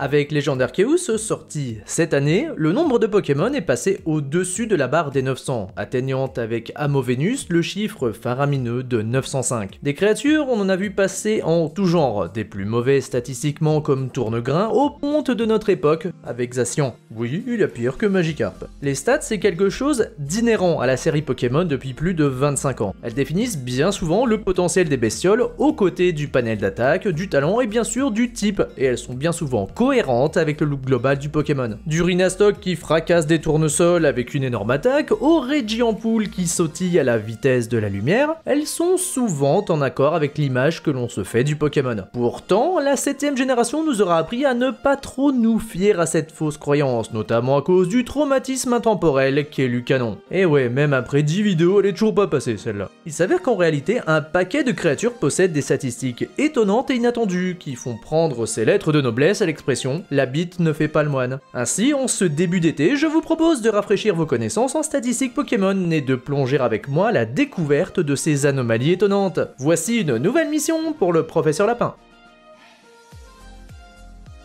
Avec Légende Arceus, sorti cette année, le nombre de Pokémon est passé au-dessus de la barre des 900, atteignant avec AmoVenus le chiffre faramineux de 905. Des créatures, on en a vu passer en tout genre, des plus mauvais statistiquement comme Tournegrin aux pontes de notre époque avec Zacian. Oui, il est pire que Magikarp. Les stats, c'est quelque chose d'inhérent à la série Pokémon depuis plus de 25 ans. Elles définissent bien souvent le potentiel des bestioles aux côtés du panel d'attaque, du talent et bien sûr du type, et elles sont bien souvent cohérentes avec le look global du Pokémon. Du Rhinastock qui fracasse des tournesols avec une énorme attaque, au Regi-ampoule qui sautille à la vitesse de la lumière, elles sont souvent en accord avec l'image que l'on se fait du Pokémon. Pourtant, la 7ème génération nous aura appris à ne pas trop nous fier à cette fausse croyance, notamment à cause du traumatisme intemporel qu'est le canon. Et ouais, même après 10 vidéos, elle est toujours pas passée celle-là. Il s'avère qu'en réalité, un paquet de créatures possèdent des statistiques étonnantes et inattendues, qui font prendre ses lettres de noblesse à l'expression « la bite ne fait pas le moine ». Ainsi, en ce début d'été, je vous propose de rafraîchir vos connaissances en statistiques Pokémon et de plonger avec moi à la découverte de ces anomalies étonnantes. Voici une nouvelle mission pour le professeur Lapin.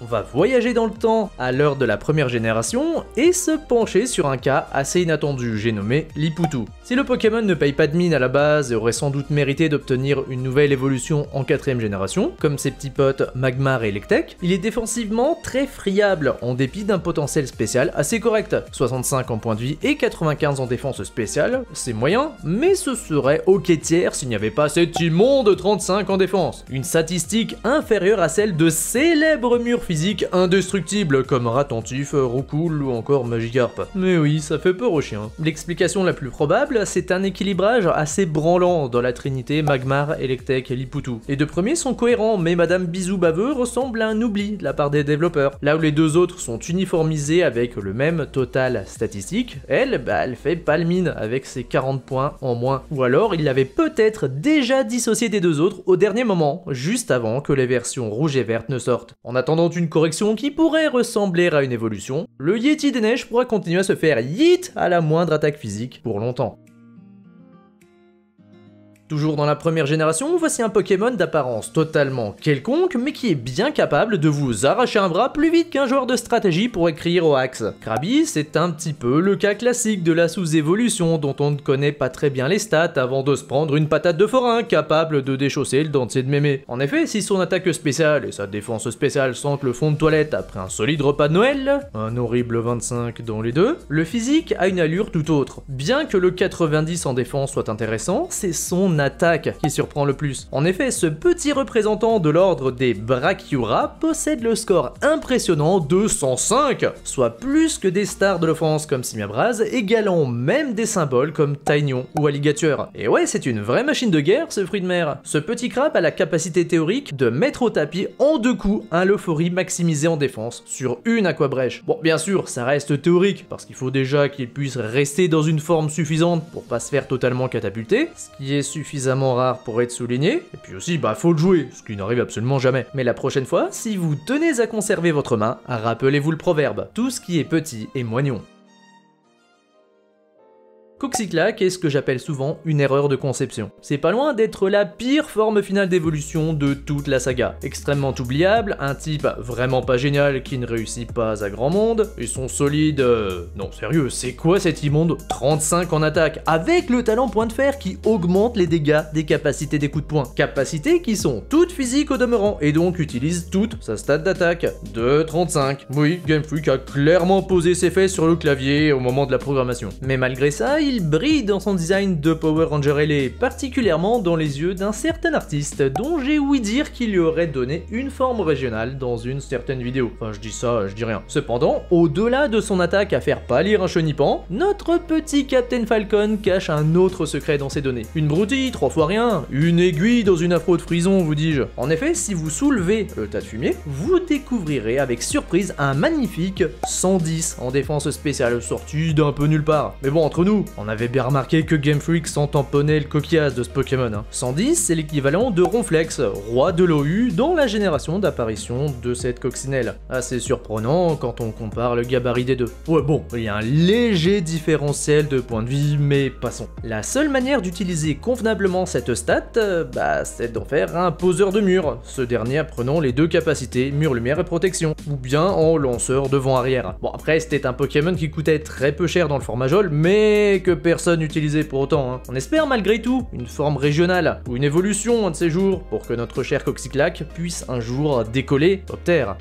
On va voyager dans le temps à l'heure de la première génération et se pencher sur un cas assez inattendu, j'ai nommé Lippoutou. Si le Pokémon ne paye pas de mine à la base et aurait sans doute mérité d'obtenir une nouvelle évolution en 4ème génération, comme ses petits potes Magmar et Electek, il est défensivement très friable en dépit d'un potentiel spécial assez correct. 65 en points de vie et 95 en défense spéciale, c'est moyen, mais ce serait ok tiers s'il n'y avait pas cet immonde 35 en défense. Une statistique inférieure à celle de célèbres murs physique indestructible comme Ratantif, Roucoule ou encore Magikarp. Mais oui, ça fait peur aux chiens. L'explication la plus probable, c'est un équilibrage assez branlant dans la trinité Magmar, Electek et Lippoutou. Les deux premiers sont cohérents, mais Madame Bisou Baveux ressemble à un oubli de la part des développeurs. Là où les deux autres sont uniformisés avec le même total statistique, elle, elle fait pas le mine avec ses 40 points en moins. Ou alors, il l'avait peut-être déjà dissocié des deux autres au dernier moment, juste avant que les versions rouge et verte ne sortent. En attendant une correction qui pourrait ressembler à une évolution, le Yeti des neiges pourra continuer à se faire yeet à la moindre attaque physique pour longtemps. Toujours dans la première génération, voici un Pokémon d'apparence totalement quelconque, mais qui est bien capable de vous arracher un bras plus vite qu'un joueur de stratégie pourrait crier au axe. Krabby, c'est un petit peu le cas classique de la sous-évolution dont on ne connaît pas très bien les stats avant de se prendre une patate de forain capable de déchausser le dentier de mémé. En effet, si son attaque spéciale et sa défense spéciale sentent le fond de toilette après un solide repas de Noël, un horrible 25 dans les deux, le physique a une allure tout autre. Bien que le 90 en défense soit intéressant, c'est son attaque qui surprend le plus. En effet, ce petit représentant de l'ordre des Brachyura possède le score impressionnant de 105, soit plus que des stars de l'offense comme Simiabras, égalant même des symboles comme Taignon ou Alligature. Et ouais, c'est une vraie machine de guerre ce fruit de mer. Ce petit crabe a la capacité théorique de mettre au tapis en deux coups un Leuphorie maximisé en défense sur une aquabrèche. Bon, bien sûr, ça reste théorique, parce qu'il faut déjà qu'il puisse rester dans une forme suffisante pour pas se faire totalement catapulter, ce qui est suffisamment rare pour être souligné, et puis aussi faut le jouer, ce qui n'arrive absolument jamais. Mais la prochaine fois, si vous tenez à conserver votre main, rappelez-vous le proverbe, tout ce qui est petit est moignon. Coxyclaque est ce que j'appelle souvent une erreur de conception. C'est pas loin d'être la pire forme finale d'évolution de toute la saga. Extrêmement oubliable, un type vraiment pas génial qui ne réussit pas à grand monde, et son solide... Non sérieux, c'est quoi cet immonde 35 en attaque, avec le talent point de fer qui augmente les dégâts des capacités des coups de poing. Capacités qui sont toutes physiques au demeurant, et donc utilisent toute sa stat d'attaque de 35. Oui, Game Freak a clairement posé ses fesses sur le clavier au moment de la programmation. Mais malgré ça, il brille dans son design de Power Ranger ailé, particulièrement dans les yeux d'un certain artiste dont j'ai ouï dire qu'il lui aurait donné une forme régionale dans une certaine vidéo. Enfin, je dis ça, je dis rien. Cependant, au-delà de son attaque à faire pâlir un chenipan, notre petit Captain Falcon cache un autre secret dans ses données. Une broutille, trois fois rien, une aiguille dans une afro de frison, vous dis-je. En effet, si vous soulevez le tas de fumier, vous découvrirez avec surprise un magnifique 110 en défense spéciale sorti d'un peu nulle part. Mais bon, entre nous, On avait bien remarqué que Game Freak s'en tamponnait le coquillage de ce Pokémon. 110, c'est l'équivalent de Ronflex, roi de l'OU dans la génération d'apparition de cette coccinelle. Assez surprenant quand on compare le gabarit des deux. Ouais bon, il y a un léger différentiel de point de vue, mais passons. La seule manière d'utiliser convenablement cette stat, c'est d'en faire un poseur de mur, ce dernier prenant les deux capacités, mur lumière et protection, ou bien en lanceur devant arrière. Bon après c'était un Pokémon qui coûtait très peu cher dans le format Jol, mais que personne n'utilisait pour autant. On espère malgré tout une forme régionale, ou une évolution un de ces jours, pour que notre cher Coxyclaque puisse un jour décoller top terre.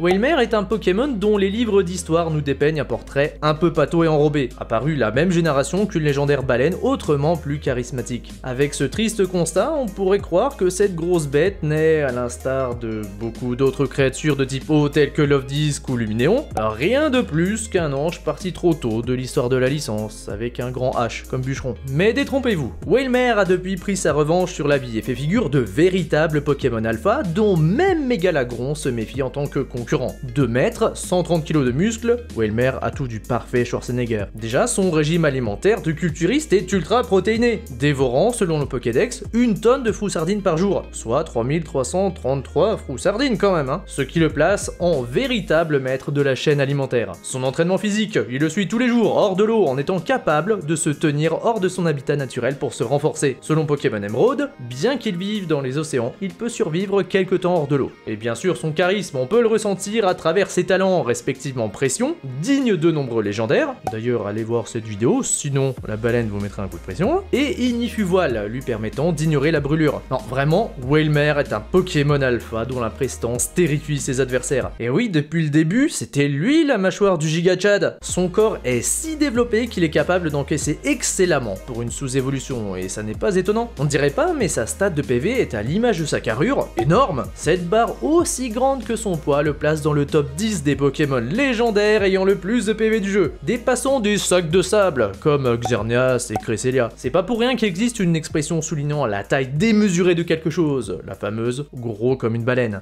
Wailmer est un Pokémon dont les livres d'histoire nous dépeignent un portrait un peu pâteau et enrobé, apparu la même génération qu'une légendaire baleine autrement plus charismatique. Avec ce triste constat, on pourrait croire que cette grosse bête n'est, à l'instar de beaucoup d'autres créatures de type eau telles que Lovedisk ou Luminéon, rien de plus qu'un ange parti trop tôt de l'histoire de la licence, avec un grand H comme bûcheron. Mais détrompez-vous, Wailmer a depuis pris sa revanche sur la vie et fait figure de véritable Pokémon alpha dont même Megalagron se méfie en tant que concurrent. 2 mètres, 130 kg de muscles, Wailmer a tout du parfait Schwarzenegger. Déjà, son régime alimentaire de culturiste est ultra protéiné, dévorant, selon le Pokédex, une tonne de froussardines par jour, soit 3333 froussardines quand même, ce qui le place en véritable maître de la chaîne alimentaire. Son entraînement physique, il le suit tous les jours, hors de l'eau, en étant capable de se tenir hors de son habitat naturel pour se renforcer. Selon Pokémon Emerald, bien qu'il vive dans les océans, il peut survivre quelques temps hors de l'eau. Et bien sûr, son charisme, on peut le ressentir à travers ses talents respectivement pression, digne de nombreux légendaires, d'ailleurs allez voir cette vidéo, sinon la baleine vous mettra un coup de pression, et Ignifuvoile, lui permettant d'ignorer la brûlure. Non, vraiment, Wailmer est un Pokémon alpha dont la prestance terrifie ses adversaires. Et oui, depuis le début, c'était lui la mâchoire du Giga-Chad. Son corps est si développé qu'il est capable d'encaisser excellemment pour une sous-évolution, et ça n'est pas étonnant. On dirait pas, mais sa stat de PV est à l'image de sa carrure, énorme. Cette barre aussi grande que son poids le place dans le top 10 des Pokémon légendaires ayant le plus de PV du jeu, dépassant des sacs de sable, comme Xerneas et Cresselia. C'est pas pour rien qu'existe une expression soulignant la taille démesurée de quelque chose, la fameuse « gros comme une baleine ».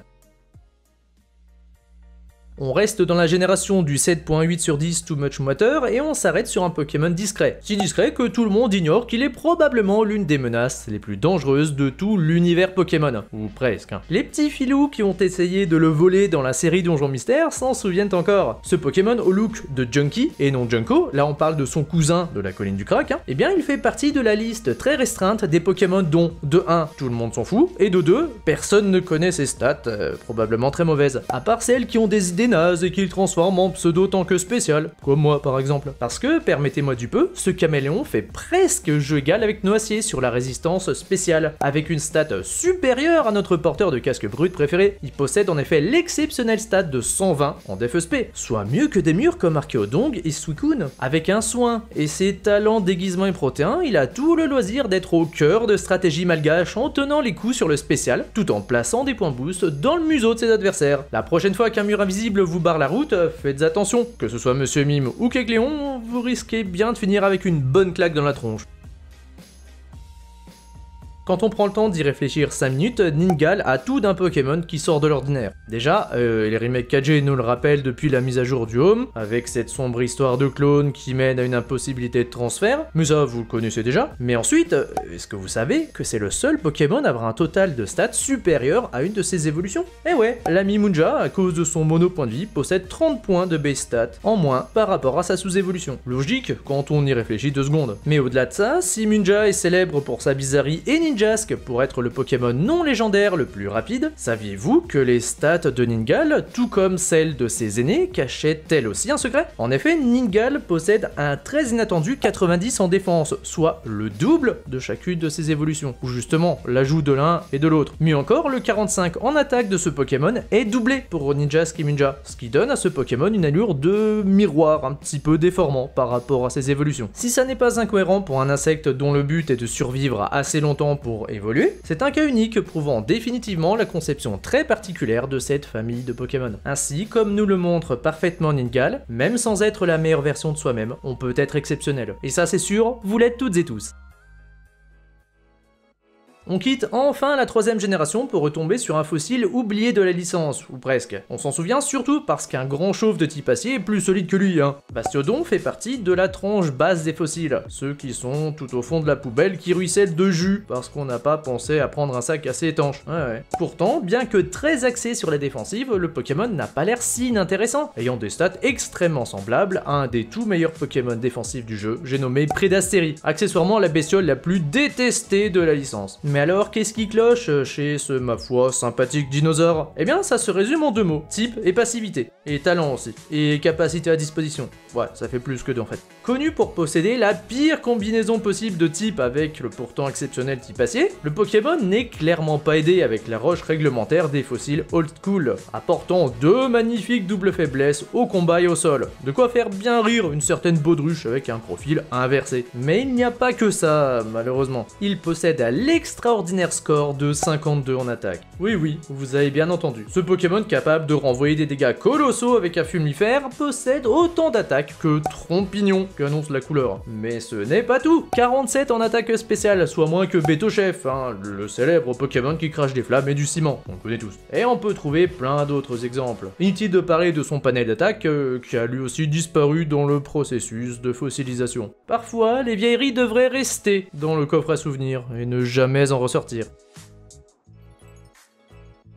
On reste dans la génération du 7.8 sur 10 Too Much Water et on s'arrête sur un Pokémon discret. Si discret que tout le monde ignore qu'il est probablement l'une des menaces les plus dangereuses de tout l'univers Pokémon. Ou presque. Les petits filous qui ont essayé de le voler dans la série Donjons Mystères s'en souviennent encore. Ce Pokémon au look de Junkie et non Junko, là on parle de son cousin de la colline du crack, eh bien il fait partie de la liste très restreinte des Pokémon dont de 1 tout le monde s'en fout et de 2 personne ne connaît ses stats, probablement très mauvaises. À part celles qui ont des idées naze et qu'il transforme en pseudo tant que spécial, comme moi par exemple. Parce que, permettez-moi du peu, ce caméléon fait presque jeu égal avec Noacier sur la résistance spéciale. Avec une stat supérieure à notre porteur de casque brut préféré, il possède en effet l'exceptionnel stat de 120 en DFSP, soit mieux que des murs comme Arkeodong et Suicune. Avec un soin et ses talents déguisement et protéin, il a tout le loisir d'être au cœur de stratégies malgaches en tenant les coups sur le spécial, tout en plaçant des points boost dans le museau de ses adversaires. La prochaine fois qu'un mur invisible vous barre la route, faites attention, que ce soit Monsieur Mime ou Kecleon, vous risquez bien de finir avec une bonne claque dans la tronche. Quand on prend le temps d'y réfléchir 5 minutes, Ningal a tout d'un Pokémon qui sort de l'ordinaire. Déjà, les remakes 4G nous le rappellent depuis la mise à jour du Home, avec cette sombre histoire de clone qui mène à une impossibilité de transfert, mais ça vous le connaissez déjà. Mais ensuite, est-ce que vous savez que c'est le seul Pokémon à avoir un total de stats supérieur à une de ses évolutions? Eh ouais, l'ami Munja, à cause de son mono point de vie, possède 30 points de base stats en moins par rapport à sa sous-évolution. Logique, quand on y réfléchit 2 secondes. Mais au-delà de ça, si Munja est célèbre pour sa bizarrerie et Ninjask pour être le Pokémon non légendaire le plus rapide, saviez-vous que les stats de Ningal, tout comme celles de ses aînés, cachaient elles aussi un secret? En effet, Ningal possède un très inattendu 90 en défense, soit le double de chacune de ses évolutions, ou justement l'ajout de l'un et de l'autre. Mieux encore, le 45 en attaque de ce Pokémon est doublé pour Ninjask et Munja, ce qui donne à ce Pokémon une allure de miroir un petit peu déformant par rapport à ses évolutions. Si ça n'est pas incohérent pour un insecte dont le but est de survivre assez longtemps pour évoluer, c'est un cas unique prouvant définitivement la conception très particulière de cette famille de Pokémon. Ainsi, comme nous le montre parfaitement Ningal, même sans être la meilleure version de soi-même, on peut être exceptionnel. Et ça c'est sûr, vous l'êtes toutes et tous. On quitte enfin la troisième génération pour retomber sur un fossile oublié de la licence, ou presque. On s'en souvient surtout parce qu'un grand chauve de type acier est plus solide que lui, hein. Bastiodon fait partie de la tranche basse des fossiles, ceux qui sont tout au fond de la poubelle qui ruisselle de jus, parce qu'on n'a pas pensé à prendre un sac assez étanche. Ouais. Pourtant, bien que très axé sur la défensive, le Pokémon n'a pas l'air si inintéressant, ayant des stats extrêmement semblables à un des tout meilleurs Pokémon défensifs du jeu, j'ai nommé Prédastérie, accessoirement la bestiole la plus détestée de la licence. Mais alors, qu'est-ce qui cloche chez ce, ma foi, sympathique dinosaure? Eh bien, ça se résume en deux mots, type et passivité, et talent aussi, et capacité à disposition. Ouais, ça fait plus que deux en fait. Connu pour posséder la pire combinaison possible de type avec le pourtant exceptionnel type acier, le Pokémon n'est clairement pas aidé avec la roche réglementaire des fossiles Old School, apportant deux magnifiques doubles faiblesses au combat et au sol. De quoi faire bien rire une certaine baudruche avec un profil inversé. Mais il n'y a pas que ça, malheureusement. Il possède à l'extra ordinaire score de 52 en attaque. Oui oui, vous avez bien entendu. Ce Pokémon capable de renvoyer des dégâts colossaux avec un fumifère possède autant d'attaques que Trompignon, qu'annonce la couleur. Mais ce n'est pas tout. 47 en attaque spéciale, soit moins que Beto Chef, hein, le célèbre Pokémon qui crache des flammes et du ciment. On le connaît tous. Et on peut trouver plein d'autres exemples. Inutile de parler de son panel d'attaque qui a lui aussi disparu dans le processus de fossilisation. Parfois, les vieilleries devraient rester dans le coffre à souvenirs et ne jamais en ressortir.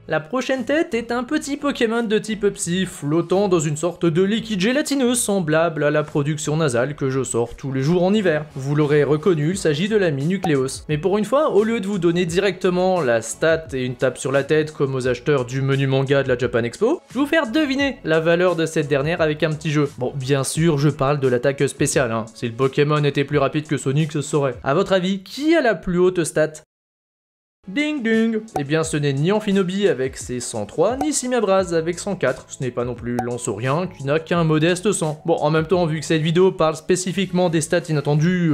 La prochaine tête est un petit Pokémon de type psy flottant dans une sorte de liquide gélatineux semblable à la production nasale que je sors tous les jours en hiver. Vous l'aurez reconnu, il s'agit de l'ami Nucleos. Mais pour une fois, au lieu de vous donner directement la stat et une tape sur la tête comme aux acheteurs du menu manga de la Japan Expo, je vais vous faire deviner la valeur de cette dernière avec un petit jeu. Bon, bien sûr, je parle de l'attaque spéciale, hein. Si le Pokémon était plus rapide que Sonic, ce serait. A votre avis, qui a la plus haute stat? Ding ding! Eh bien ce n'est ni Amphinobi avec ses 103, ni Simiabras avec 104, ce n'est pas non plus Lansaurien qui n'a qu'un modeste 100. Bon, en même temps, vu que cette vidéo parle spécifiquement des stats inattendues,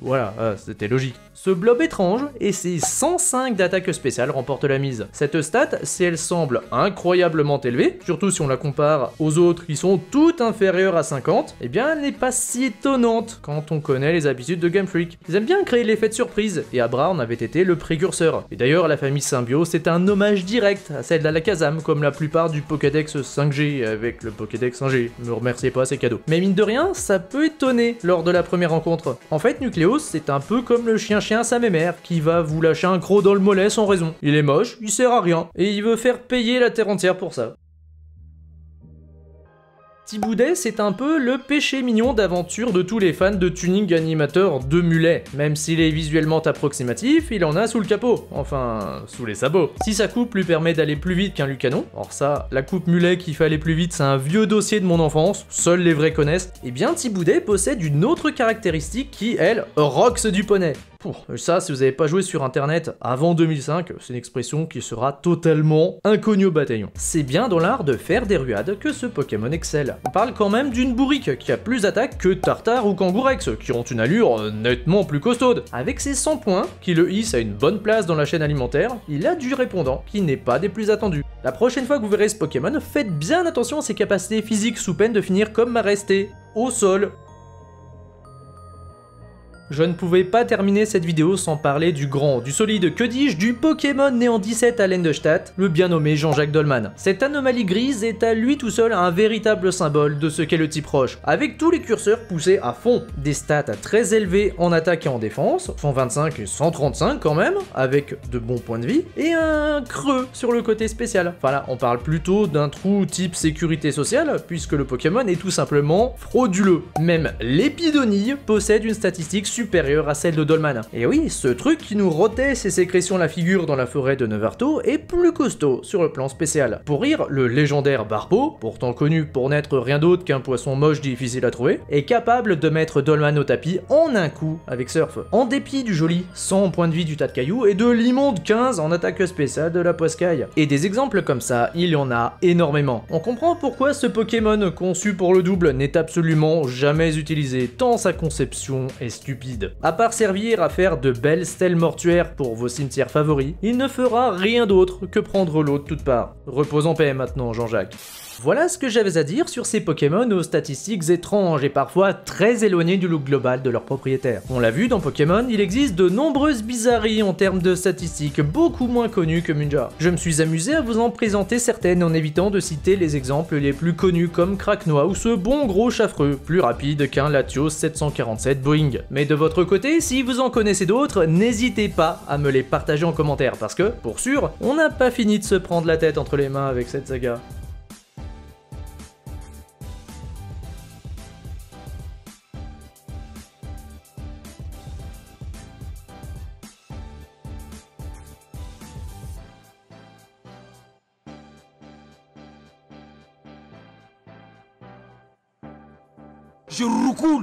voilà, c'était logique. Ce blob étrange et ses 105 d'attaque spéciale remportent la mise. Cette stat, si elle semble incroyablement élevée, surtout si on la compare aux autres qui sont toutes inférieures à 50, eh bien elle n'est pas si étonnante quand on connaît les habitudes de Game Freak. Ils aiment bien créer l'effet de surprise, et Abra en avait été le précurseur. Et d'ailleurs, la famille Symbio, c'est un hommage direct à celle d'Alakazam, comme la plupart du Pokédex 5G avec le Pokédex 1G. Ne me remerciez pas, c'est cadeau. Mais mine de rien, ça peut étonner lors de la première rencontre. En fait, Nucleos, c'est un peu comme le chien-chien à sa mémère qui va vous lâcher un croc dans le mollet sans raison. Il est moche, il sert à rien, et il veut faire payer la terre entière pour ça. Tiboudet, c'est un peu le péché mignon d'aventure de tous les fans de tuning animateur de mulet. Même s'il est visuellement approximatif, il en a sous le capot. Enfin, sous les sabots. Si sa coupe lui permet d'aller plus vite qu'un Lucanon, or ça, la coupe mulet qui fait aller plus vite, c'est un vieux dossier de mon enfance, seuls les vrais connaissent, eh bien Tiboudet possède une autre caractéristique qui, elle, roxe du poney. Ça, si vous n'avez pas joué sur internet avant 2005, c'est une expression qui sera totalement inconnue au bataillon. C'est bien dans l'art de faire des ruades que ce Pokémon excelle. On parle quand même d'une bourrique qui a plus d'attaque que Tartare ou Kangourex, qui ont une allure nettement plus costaude. Avec ses 100 points, qui le hissent à une bonne place dans la chaîne alimentaire, il a du répondant qui n'est pas des plus attendus. La prochaine fois que vous verrez ce Pokémon, faites bien attention à ses capacités physiques sous peine de finir comme Maresté, au sol. Je ne pouvais pas terminer cette vidéo sans parler du grand, du solide, que dis-je, du Pokémon né en 17 à Lendestadt, le bien nommé Jean-Jacques Dolman. Cette anomalie grise est à lui tout seul un véritable symbole de ce qu'est le type roche, avec tous les curseurs poussés à fond. Des stats très élevées en attaque et en défense, 125 et 135 quand même, avec de bons points de vie, et un creux sur le côté spécial. Enfin là, on parle plutôt d'un trou type sécurité sociale, puisque le Pokémon est tout simplement frauduleux. Même l'épidonille possède une statistique supérieure à celle de Dolman. Et oui, ce truc qui nous rotait ses sécrétions la figure dans la forêt de Nevarto est plus costaud sur le plan spécial. Pour rire, le légendaire Barbeau, pourtant connu pour n'être rien d'autre qu'un poisson moche difficile à trouver, est capable de mettre Dolman au tapis en un coup avec Surf. En dépit du joli 100 points de vie du tas de cailloux et de l'immonde 15 en attaque spéciale de la poiscaille. Et des exemples comme ça, il y en a énormément. On comprend pourquoi ce Pokémon conçu pour le double n'est absolument jamais utilisé, tant sa conception est stupide. À part servir à faire de belles stèles mortuaires pour vos cimetières favoris, il ne fera rien d'autre que prendre l'eau de toutes parts. Repose en paix maintenant, Jean-Jacques. Voilà ce que j'avais à dire sur ces Pokémon aux statistiques étranges et parfois très éloignées du look global de leur propriétaire. On l'a vu dans Pokémon, il existe de nombreuses bizarreries en termes de statistiques, beaucoup moins connues que Munja. Je me suis amusé à vous en présenter certaines en évitant de citer les exemples les plus connus comme Cracknois ou ce bon gros Chaffreux, plus rapide qu'un Latios 747 Boeing. Mais de votre côté, si vous en connaissez d'autres, n'hésitez pas à me les partager en commentaire parce que, pour sûr, on n'a pas fini de se prendre la tête entre les mains avec cette saga. Je roucoule.